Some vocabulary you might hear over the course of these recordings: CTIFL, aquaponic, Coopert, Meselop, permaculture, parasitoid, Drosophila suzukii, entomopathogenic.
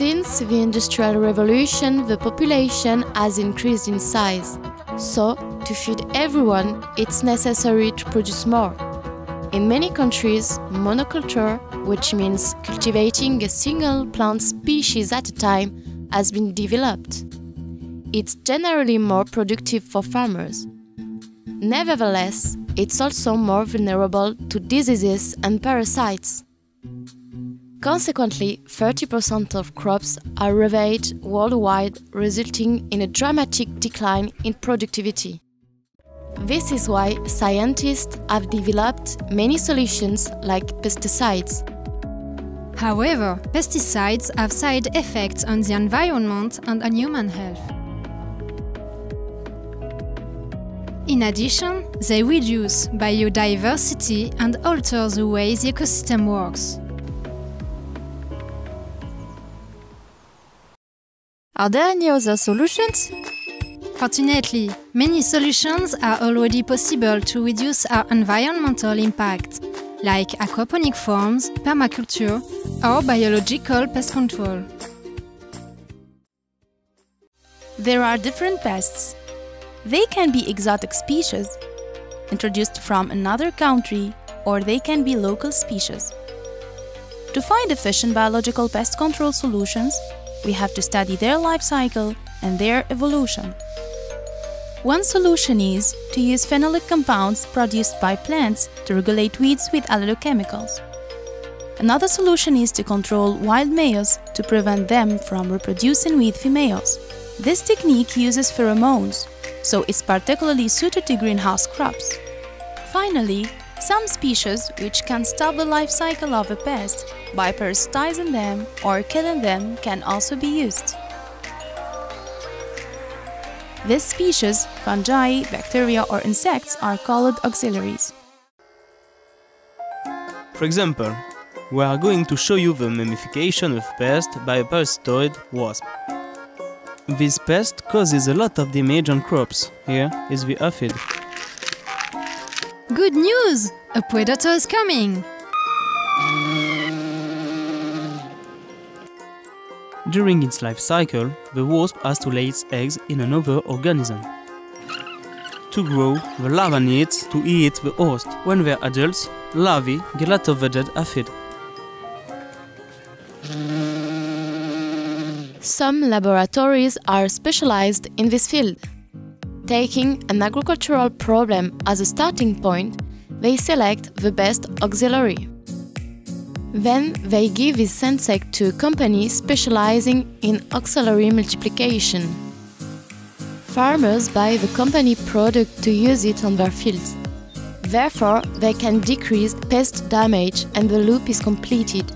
Since the Industrial Revolution, the population has increased in size. So, to feed everyone, it's necessary to produce more. In many countries, monoculture, which means cultivating a single plant species at a time, has been developed. It's generally more productive for farmers. Nevertheless, it's also more vulnerable to diseases and parasites. Consequently, 30% of crops are ravaged worldwide, resulting in a dramatic decline in productivity. This is why scientists have developed many solutions like pesticides. However, pesticides have side effects on the environment and on human health. In addition, they reduce biodiversity and alter the way the ecosystem works. Are there any other solutions? Fortunately, many solutions are already possible to reduce our environmental impact, like aquaponic farms, permaculture, or biological pest control. There are different pests. They can be exotic species, introduced from another country, or they can be local species. To find efficient biological pest control solutions, we have to study their life cycle and their evolution. One solution is to use phenolic compounds produced by plants to regulate weeds with agrochemicals. Another solution is to control wild males to prevent them from reproducing with females. This technique uses pheromones, so it's particularly suited to greenhouse crops. Finally, some species which can stop the life cycle of a pest by parasitizing them or killing them can also be used. These species, fungi, bacteria or insects, are called auxiliaries. For example, we are going to show you the mummification of pest by a parasitoid wasp. This pest causes a lot of damage on crops. Here is the aphid. Good news! A predator is coming! During its life cycle, the wasp has to lay its eggs in another organism. To grow, the larva needs to eat the host. When they are adults, larvae get out of the dead aphid. Some laboratories are specialized in this field. Taking an agricultural problem as a starting point, they select the best auxiliary. Then they give this insect to a company specializing in auxiliary multiplication. Farmers buy the company product to use it on their fields. Therefore, they can decrease pest damage and the loop is completed.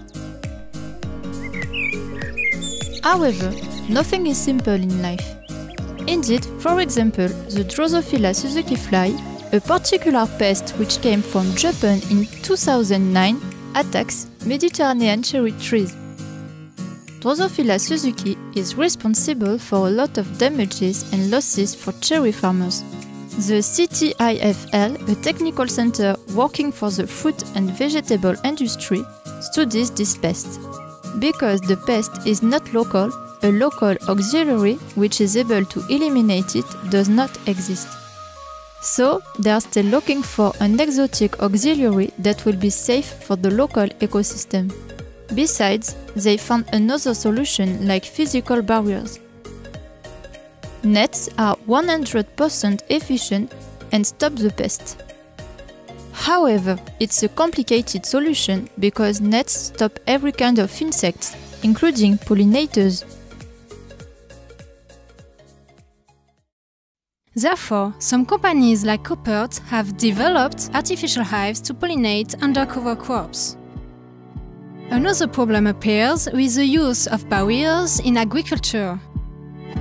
However, nothing is simple in life. Indeed, for example, the Drosophila suzukii fly, a particular pest which came from Japan in 2009, attacks Mediterranean cherry trees. Drosophila suzukii is responsible for a lot of damages and losses for cherry farmers. The CTIFL, a technical center working for the fruit and vegetable industry, studies this pest. Because the pest is not local, a local auxiliary which is able to eliminate it does not exist. So, they are still looking for an exotic auxiliary that will be safe for the local ecosystem. Besides, they found another solution like physical barriers. Nets are 100% efficient and stop the pest. However, it's a complicated solution because nets stop every kind of insects, including pollinators. Therefore, some companies like Coopert have developed artificial hives to pollinate undercover crops. Another problem appears with the use of barriers in agriculture.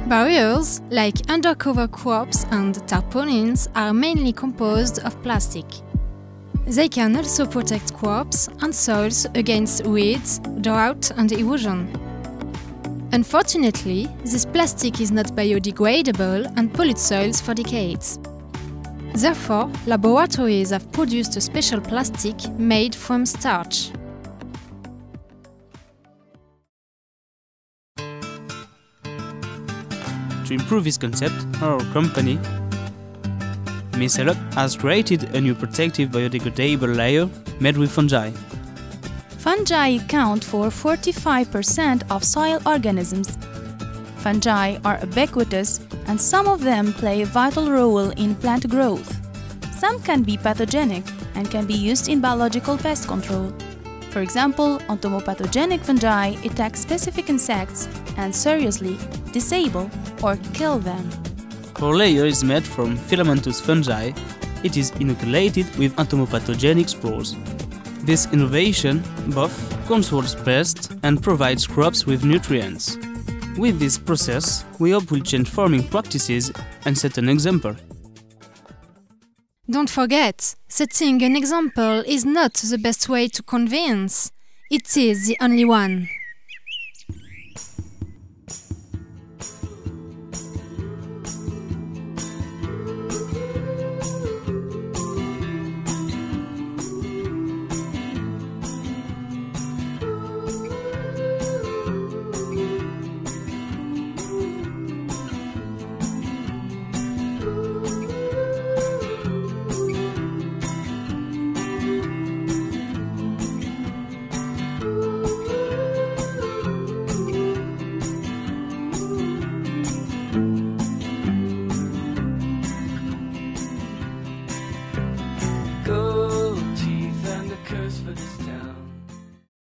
Barriers, like undercover crops and tarpaulins, are mainly composed of plastic. They can also protect crops and soils against weeds, drought and erosion. Unfortunately, this plastic is not biodegradable and pollutes soils for decades. Therefore, laboratories have produced a special plastic made from starch. to improve his concept, our company, Meselop, has created a new protective biodegradable layer made with fungi. Fungi count for 45% of soil organisms. Fungi are ubiquitous and some of them play a vital role in plant growth. Some can be pathogenic and can be used in biological pest control. For example, entomopathogenic fungi attack specific insects and seriously disable or kill them. Core layer is made from filamentous fungi. It is inoculated with entomopathogenic spores. This innovation buff controls pests and provides crops with nutrients. With this process, we hope we'll change farming practices and set an example. Don't forget, setting an example is not the best way to convince. It is the only one.